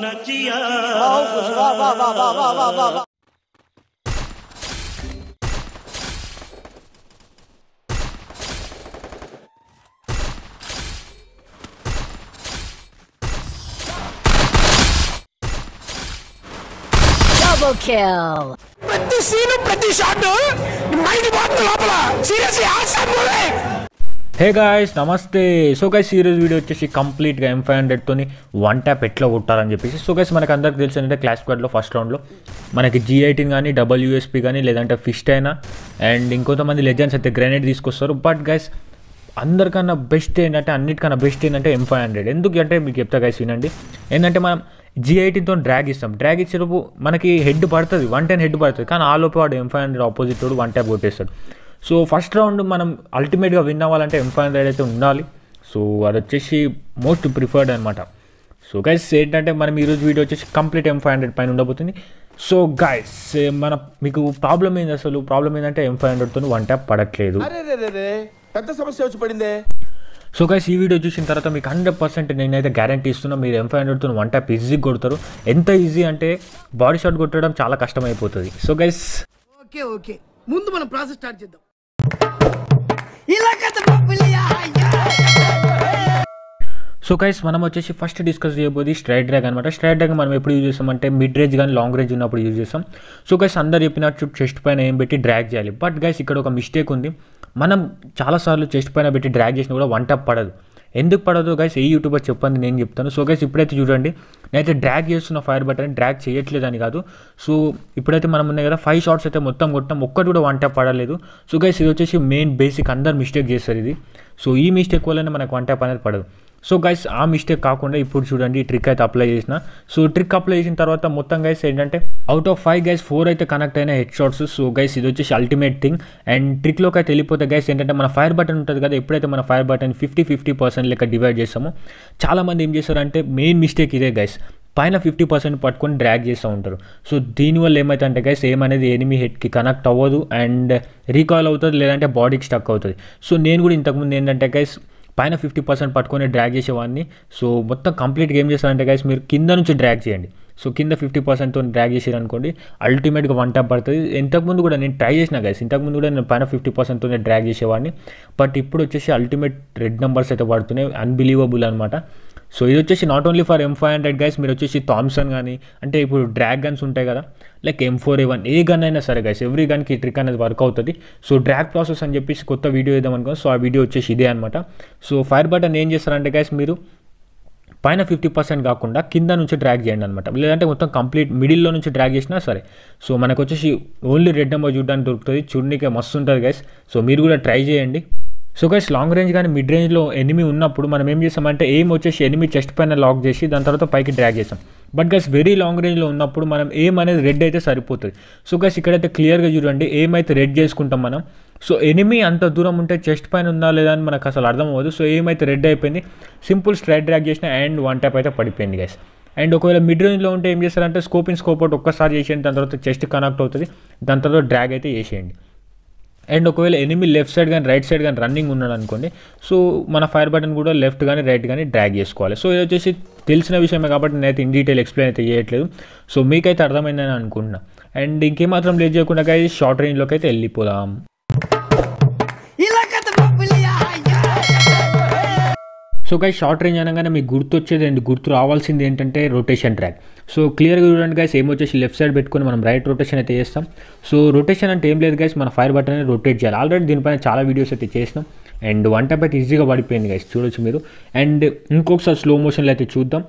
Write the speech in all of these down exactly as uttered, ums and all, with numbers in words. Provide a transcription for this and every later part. न जिया। वाह वाह वाह वाह वाह वाह वाह वाह। Double kill. प्रति सीन प्रति शॉट माइंड बहुत लोपला सीरियसली आसान बोले। హే గాయస్ నమస్తే. సో గైస్ ఈ రోజు వీడియో వచ్చేసి కంప్లీట్గా ఎం ఫైవ్ హండ్రెడ్తోని వన్ ట్యాప్ ఎట్లా కొట్టాలని చెప్పేసి. సో గైస్ మనకు అందరికి తెలిసి అంటే క్లాస్ స్క్వాడ్లో ఫస్ట్ రౌండ్లో మనకి జీ ఎయిటీన్ కానీ డబల్ యూఎస్పీ కానీ లేదంటే ఫిస్ట్ అయినా అండ్ ఇంకొంతమంది లెజెండ్స్ అయితే గ్రెనేడ్ తీసుకొస్తారు. బట్ గైస్ అందరికన్నా బెస్ట్ ఏంటంటే అన్నిటికన్నా బెస్ట్ ఏంటంటే ఎం ఫైవ్ హండ్రెడ్. ఎందుకంటే మీకు చెప్తా గైస్ వినండి. ఏంటంటే మనం జీ ఎయిటీన్తో డ్రాగ్ ఇస్తాం, డ్రాగ్ ఇచ్చేటప్పుడు మనకి హెడ్ పడుతుంది, వన్ టెన్ హెడ్ పడుతుంది, కానీ ఆ లోపే వాడు ఎం ఫైవ్ హండ్రెడ్ ఆపోజిట్ వాడు వన్ ట్యాప్ కొట్టేస్తాడు. సో ఫస్ట్ రౌండ్ మనం అల్టిమేట్గా విన్ అవ్వాలంటే ఎం ఫైవ్ హండ్రెడ్ అయితే ఉండాలి. సో అది వచ్చేసి మోస్ట్ ప్రిఫర్డ్ అనమాట. సో గైస్ ఏంటంటే మనం ఈరోజు వీడియో వచ్చేసి కంప్లీట్ ఎం ఫైవ్ హండ్రెడ్ పైన ఉండబోతుంది. సో గైస్ మన మీకు ప్రాబ్లం ఏంది, అసలు ప్రాబ్లం ఏంటంటే ఎం ఫైవ్ హండ్రెడ్తో వన్ ట్యాప్ పడట్లేదు. పెద్ద సమస్య వచ్చి పడిందే. సో గైస్ ఈ వీడియో చూసిన తర్వాత మీకు హండ్రెడ్ పర్సెంట్ నేనైతే గ్యారంటీ ఇస్తున్నా, మీరు ఎం ఫైవ్ హండ్రెడ్తో వన్ ట్యాప్ ఈజీ కొడతారు. ఎంత ఈజీ అంటే బాడీ షాట్ కొట్టడం చాలా కష్టమైపోతుంది. సో గైస్ ఓకే ఓకే ముందు మనం ప్రాసెస్ స్టార్ట్ చేద్దాం. సో గైస్ మనం వచ్చేసి ఫస్ట్ డిస్కస్ చేయబోయేది స్ట్రైట్ డ్రాగ్ అనమాట. స్ట్రైట్ డ్రాగ్ మనం ఎప్పుడు యూజ్ చేస్తామంటే మిడ్ రేంజ్ కానీ లాంగ్ రేంజ్ ఉన్నప్పుడు యూజ్ చేస్తాం. సో గైస్ అందరు చెప్పినట్టు చెస్ట్ పైన ఏం పెట్టి డ్రాగ్ చేయాలి. బట్ గైస్ ఇక్కడ ఒక మిస్టేక్ ఉంది. మనం చాలాసార్లు చెస్ట్ పైన పెట్టి డ్రాగ్ చేసినా కూడా వన్ ట్యాప్ పడదు. ఎందుకు పడదు గైస్ ఏ యూట్యూబర్ చెప్పండి, నేను చెప్తాను. సో గైస్ ఇప్పుడైతే చూడండి, నేనైతే డ్రాగ్ చేస్తున్న ఫైర్ బటన్, డ్రాగ్ చేయట్లేదని కాదు. సో ఇప్పుడైతే మనం ఉన్నాయి కదా, ఫైవ్ షాట్స్ అయితే మొత్తం కొట్టాం, ఒక్కటి కూడా వన్ ట్యాప్ పడలేదు. సో గైస్ ఇది వచ్చేసి మెయిన్ బేసిక్, అందరు మిస్టేక్ చేస్తారు ఇది. సో ఈ మిస్టేక్ వల్లనే మనకు వన్ ట్యాప్ అనేది పడదు. సో గైస్ ఆ మిస్టేక్ కాకుండా ఇప్పుడు చూడండి, ఈ ట్రిక్ అయితే అప్లై చేసిన. సో ట్రిక్ అప్లై చేసిన తర్వాత మొత్తం గైస్ ఏంటంటే out of five guys four అయితే కనెక్ట్ అయిన హెడ్ షాట్స్. సో గైస్ ఇది వచ్చేసి అల్టిమేట్ థింగ్. అండ్ ట్రిక్లోకి అయితే వెళ్ళిపోతే గైస్ ఏంటంటే మన ఫైర్ బటన్ ఉంటుంది కదా, ఎప్పుడైతే మన fire button fifty fifty percent లెక్క డివైడ్ చేస్తామో చాలామంది ఏం చేస్తారంటే మెయిన్ మిస్టేక్ ఇదే గైస్, పైన ఫిఫ్టీ పర్సెంట్ పట్టుకొని డ్రాగ్ చేస్తూ ఉంటారు. సో దీనివల్ల ఏమైతుందంటే గైస్ ఏం అనేది ఎనిమీ హెడ్కి కనెక్ట్ అవ్వదు అండ్ రీకాల్ అవుతుంది, లేదంటే బాడీకి స్టక్ అవుతుంది. సో నేను కూడా ఇంతకుముందు ఏంటంటే గైస్ పైన ఫిఫ్టీ పర్సెంట్ పట్టుకొని డ్రాగ్ చేసేవాడిని. సో మొత్తం కంప్లీట్గా ఏం చేస్తారంటే గైస్ మీరు కింద నుంచి డ్రాగ్ చేయండి. సో కింద ఫిఫ్టీ పర్సెంట్తో డ్రాగ్ చేసారనుకోండి అల్టిమేట్గా వన్ ట్యాప్ పడుతుంది. ఇంతకుముందు కూడా నేను ట్రై చేసిన గైస్, ఇంతకుముందు కూడా నేను పైన ఫిఫ్టీ పర్సెంట్తో డ్రాగ్ చేసేవాడిని. బట్ ఇప్పుడు వచ్చేసి అల్టిమేట్ రెడ్ నెంబర్స్ అయితే పడుతున్నాయి, అన్బిలీవబుల్ అనమాట. సో ఇది వచ్చేసి not only for M five hundred guys, మీరు వచ్చేసి థామ్సన్ కానీ అంటే ఇప్పుడు డ్రాగ్ గన్స్ ఉంటాయి కదా, like M four A one ఏ గన్ అయినా సరే గైస్ ఎవ్రీ గన్కి ఈ ట్రిక్ అనేది వర్క్ అవుతుంది. సో డ్రాగ్ ప్రాసెస్ అని చెప్పేసి కొత్త వీడియో వేద్దాం అనుకోండి. సో ఆ వీడియో వచ్చేసి ఇదే అనమాట. సో ఫైర్ బటన్ ఏం చేస్తారంటే గైస్ మీరు పైన ఫిఫ్టీ పర్సెంట్ కాకుండా కింద నుంచి డ్రాగ్ చేయండి అనమాట, లేదంటే మొత్తం కంప్లీట్ మిడిల్లో నుంచి డ్రాగ్ చేసినా సరే. సో మనకు వచ్చేసి ఓన్లీ రెడ్ నెంబర్ చూడడానికి దొరుకుతుంది, చూడడానికి మస్తు ఉంటుంది గైస్. సో మీరు కూడా ట్రై చేయండి. సో గైస్ లాంగ్ రేంజ్ కానీ మిడ్ రేంజ్లో ఎనిమీ ఉన్నప్పుడు మనం ఏం చేస్తామంటే ఏం వచ్చేసి ఎనిమీ చెస్ట్ పైన లాక్ చేసి దాని తర్వాత పైకి డ్రాగ్ చేస్తాం. బట్ గైస్ వెరీ లాంగ్ రేంజ్లో ఉన్నప్పుడు మనం ఏం అనేది రెడ్ అయితే సరిపోతుంది. సో గైస్ ఇక్కడైతే క్లియర్గా చూడండి ఏమైతే రెడ్ చేసుకుంటాం మనం. సో ఎనిమీ అంత దూరం ఉంటే చెస్ట్ పైన ఉందా లేదా అని మనకు అసలు అర్థం అవ్వదు. సో ఏమైతే రెడ్ అయిపోయింది సింపుల్ స్ట్రైట్ డ్రాగ్ చేసిన అండ్ వన్ ట్యాప్ అయితే పడిపోయింది గైస్. అండ్ ఒకవేళ మిడ్ రేంజ్లో ఉంటే ఏం చేస్తారంటే స్కోప్ ఇన్ స్కోప్ అవుట్ ఒక్కసారి చేసేయండి, దాని తర్వాత చెస్ట్ కనెక్ట్ అవుతుంది, దాని తర్వాత డ్రాగ్ అయితే చేసేయండి. అండ్ ఒకవేళ ఎనిమీ లెఫ్ట్ సైడ్ కానీ రైట్ సైడ్ కానీ రన్నింగ్ ఉన్నాడు అనుకోండి, సో మన ఫైర్ బటన్ కూడా లెఫ్ట్ కానీ రైట్ కానీ డ్రాగ్ చేసుకోవాలి. సో ఇది వచ్చేసి తెలిసిన విషయమే కాబట్టి నేనైతే ఇన్ డీటెయిల్ ఎక్స్ప్లెయిన్ అయితే చేయట్లేదు. సో మీకైతే అర్థమైందని అనుకుంటున్నా. అండ్ ఇంకేమాత్రం లేట్ చేయకుండా అయితే షార్ట్ రేంజ్లోకి అయితే వెళ్ళిపోదాం. సో గైస్ షార్ట్ రేంజ్ అనగానే మీకు గుర్తు వచ్చేది అండ్ గుర్తు రావాల్సింది ఏంటంటే రొటేషన్ ట్రాక్. సో క్లియర్గా చూడండి గైస్ ఏం వచ్చేసి లెఫ్ట్ సైడ్ పెట్టుకొని మనం రైట్ రొటేషన్ అయితే చేస్తాం. సో రొటేషన్ అంటే ఏం లేదు గైస్, మన ఫైర్ బటన్ అనేది రొటేట్ చేయాలి. ఆల్రెడీ దీనిపైన చాలా వీడియోస్ అయితే చేసినాం అండ్ వన్ ట్యాప్ అయితే ఈజీగా పడిపోయింది గైస్, చూడొచ్చు మీరు. అండ్ ఇంకొకసారి స్లో మోషన్లో అయితే చూద్దాం.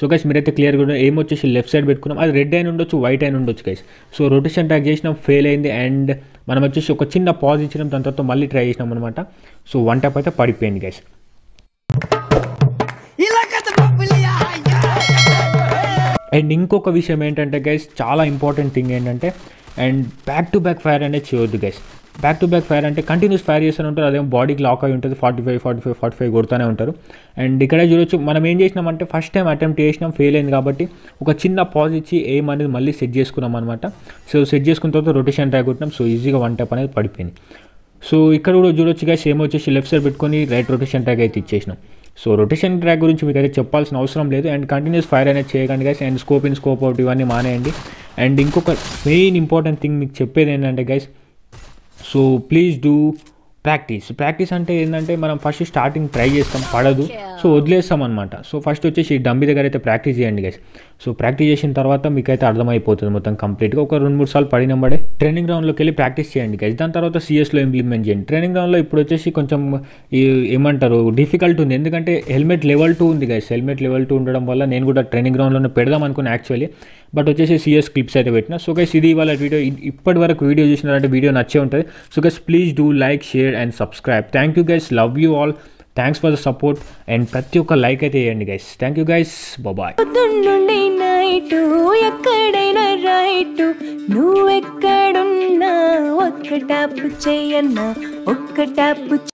సో గైస్ మీరైతే క్లియర్గా చూడండి ఏం వచ్చేసి లెఫ్ట్ సైడ్ పెట్టుకున్నాం, అది రెడ్ అయిన ఉండొచ్చు వైట్ అయిన ఉండొచ్చు గైస్. సో రొటేషన్ ట్రాక్ చేసినాం, ఫెయిల్ అయింది. అండ్ మనం వచ్చేసి ఒక చిన్న పాజ్ ఇచ్చినాం, దాని తర్వాత మళ్ళీ ట్రై చేసినాం అనమాట. సో వన్ ట్యాప్ అయితే పడిపోయింది గైస్. అండ్ ఇంకొక విషయం ఏంటంటే గైస్ చాలా ఇంపార్టెంట్ థింగ్ ఏంటంటే and back to back fire అనేది చేయొద్దు guys. Back to back fire అంటే కంటిన్యూస్ ఫైర్ చేస్తూనే ఉంటారు, అదేమో బాడీకి లాక్ అయి ఉంటుంది, forty five forty five forty five కొడుతూనే ఉంటారు. అండ్ ఇక్కడ చూడొచ్చు మనం ఏం చేసినామంటే ఫస్ట్ టైం అటెంప్ట్ చేసినాం, ఫెయిల్ అయింది కాబట్టి ఒక చిన్న పాజ్ ఇచ్చి ఏం అనేది మళ్ళీ సెట్ చేసుకున్నాం అనమాట. సో సెట్ చేసుకున్న తర్వాత రొటేషన్ ట్రై కొట్టినాం. సో ఈజీగా వన్ ట్యాప్ అనేది పడిపోయింది. సో ఇక్కడ కూడా చూడొచ్చు గైస్, ఏమో వచ్చేసి లెఫ్ట్ సైడ్ పెట్టుకొని రైట్ రొటేషన్ ట్రాక్ అయితే ఇచ్చేసినాం. సో రొటేషన్ ట్రాక్ గురించి మీకు అయితే చెప్పాల్సిన అవసరం లేదు. అండ్ కంటిన్యూస్ ఫైర్ అనేది చేయకండి guys, and scope in scope out ఇవన్నీ మానేయండి. అండ్ ఇంకొక మెయిన్ ఇంపార్టెంట్ థింగ్ మీకు చెప్పేది ఏంటంటే guys, so please do practice. Practice అంటే ఏంటంటే మనం ఫస్ట్ స్టార్టింగ్ ట్రై చేస్తాం, పడదు, సో వదిలేస్తాం అనమాట. సో ఫస్ట్ వచ్చేసి డంబి దగ్గర అయితే ప్రాక్టీస్ చేయండి గైస్. సో ప్రాక్టీస్ చేసిన తర్వాత మీకైతే అర్థమైపోతుంది మొత్తం కంప్లీట్గా. ఒక రెండు మూడు సార్లు పడినబడే ట్రైనింగ్ గ్రౌండ్లోకి వెళ్ళి ప్రాక్టీస్ చేయండి గైస్. దాని తర్వాత సిఎస్లో ఇంప్లిమెంట్ చేయండి. ట్రైనింగ్ గ్రౌండ్లో ఇప్పుడు వచ్చేసి కొంచెం ఏమంటారు డిఫికల్ట్ ఉంది, ఎందుకంటే హెల్మెట్ లెవెల్ టూ ఉంది గైస్. హెల్మెట్ లెవెల్ టూ ఉండడం వల్ల నేను కూడా ట్రైనింగ్ గ్రౌండ్లోనే పెడదాం అనుకున్నాను యాక్చువల్లీ, బట్ వచ్చేసి సిఎస్ క్లిప్స్ అయితే పెట్టినా. సో గైస్ ఇది వాళ్ళ వీడియో. ఇప్పటి వరకు వీడియో చూసినారంటే వీడియో నచ్చే ఉంటుంది. So guys please do like, share and subscribe. Thank you guys, love you all, thanks for the support and prati oka like aithe cheyandi guys. Thank you guys, bye bye. Dundundi nightu ekkadaina rightu nu ekkadunna okka tap cheyanna okka tap.